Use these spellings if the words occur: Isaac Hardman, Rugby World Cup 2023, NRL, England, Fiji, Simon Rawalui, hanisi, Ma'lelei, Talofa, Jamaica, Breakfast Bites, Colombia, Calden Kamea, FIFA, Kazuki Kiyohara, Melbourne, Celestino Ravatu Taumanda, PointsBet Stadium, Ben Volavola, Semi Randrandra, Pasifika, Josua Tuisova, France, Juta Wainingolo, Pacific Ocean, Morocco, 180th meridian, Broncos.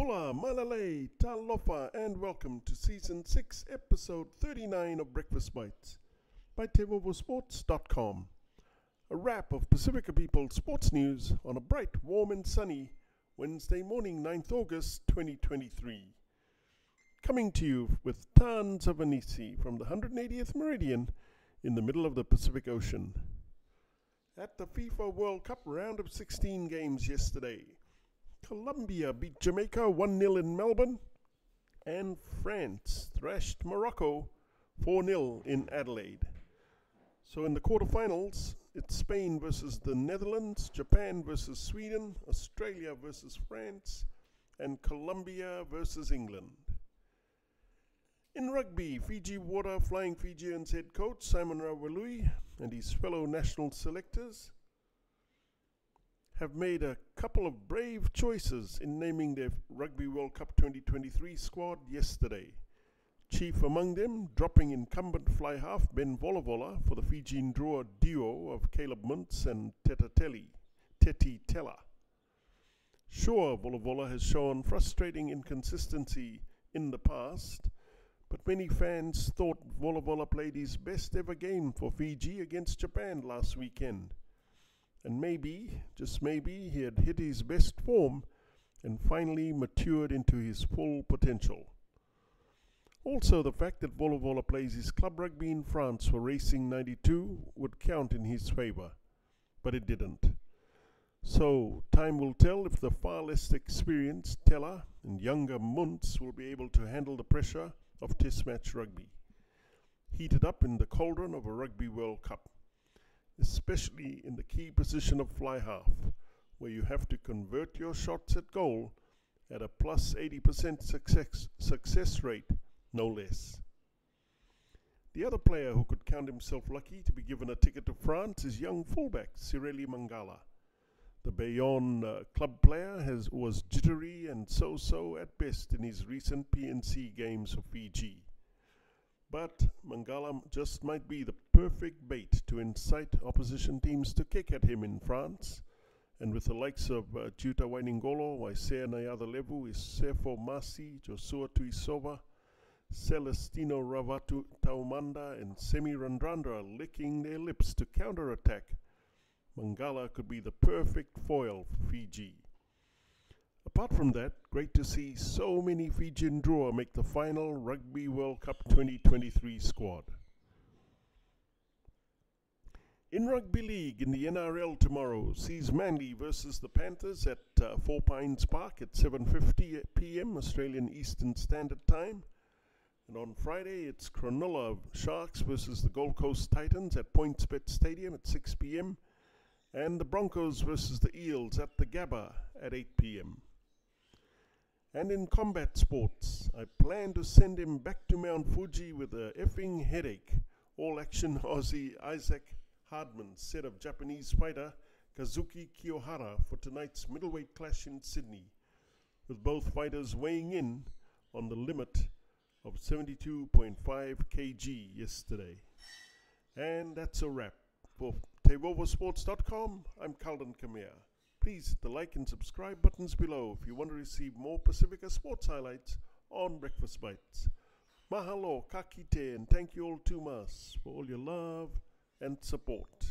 Bula, Ma'lelei, Talofa, and welcome to Season 6, Episode 39 of Breakfast Bites by TeivovoSports.com. A wrap of Pasifika people sports news on a bright, warm and sunny Wednesday morning, 9th August 2023. Coming to you with tons of hanisi from the 180th meridian in the middle of the Pacific Ocean. At the FIFA World Cup round of 16 games yesterday, Colombia beat Jamaica 1-0 in Melbourne, and France thrashed Morocco 4-0 in Adelaide. So in the quarterfinals, it's Spain versus the Netherlands, Japan versus Sweden, Australia versus France, and Colombia versus England. In rugby, Fiji Water Flying Fijians head coach Simon Rawalui and his fellow national selectors have made a couple of brave choices in naming their Rugby World Cup 2023 squad yesterday. Chief among them, dropping incumbent fly half Ben Volavola for the Fijian drawer duo of Caleb Muntz and Teta Telli. Sure, Volavola has shown frustrating inconsistency in the past, but many fans thought Volavola played his best ever game for Fiji against Japan last weekend. And maybe, just maybe, he had hit his best form and finally matured into his full potential. Also, the fact that Volavola plays his club rugby in France for Racing 92 would count in his favour, but it didn't. So, time will tell if the far less experienced Teller and younger Muntz will be able to handle the pressure of Test match rugby, heated up in the cauldron of a Rugby World Cup, especially in the key position of fly half, where you have to convert your shots at goal at a plus 80% success rate, no less. The other player who could count himself lucky to be given a ticket to France is young fullback Sireli Mangala. The Bayonne club player was jittery and so-so at best in his recent PNC games for Fiji. But Mangala just might be the perfect bait to incite opposition teams to kick at him in France, and with the likes of Juta Wainingolo, Waisea Nayada Levu, Isefo Masi, Josua Tuisova, Celestino Ravatu Taumanda, and Semi Randrandra licking their lips to counter-attack, Mangala could be the perfect foil for Fiji. Apart from that, great to see so many Fijian draw make the final Rugby World Cup 2023 squad. In Rugby League in the NRL tomorrow sees Manly versus the Panthers at Four Pines Park at 7:50 p.m. Australian Eastern Standard Time. And on Friday, it's Cronulla Sharks versus the Gold Coast Titans at PointsBet Stadium at 6 p.m. and the Broncos versus the Eels at the Gabba at 8 p.m. And in combat sports, I plan to send him back to Mount Fuji with a effing headache, all-action Aussie Isaac Hardman said of Japanese fighter Kazuki Kiyohara for tonight's middleweight clash in Sydney, with both fighters weighing in on the limit of 72.5 kg yesterday. And that's a wrap for TeivovoSports.com. I'm Calden Kamea. Please hit the like and subscribe buttons below if you want to receive more Pasifika sports highlights on Breakfast Bites. Mahalo, kakite, and thank you all to mas for all your love and support.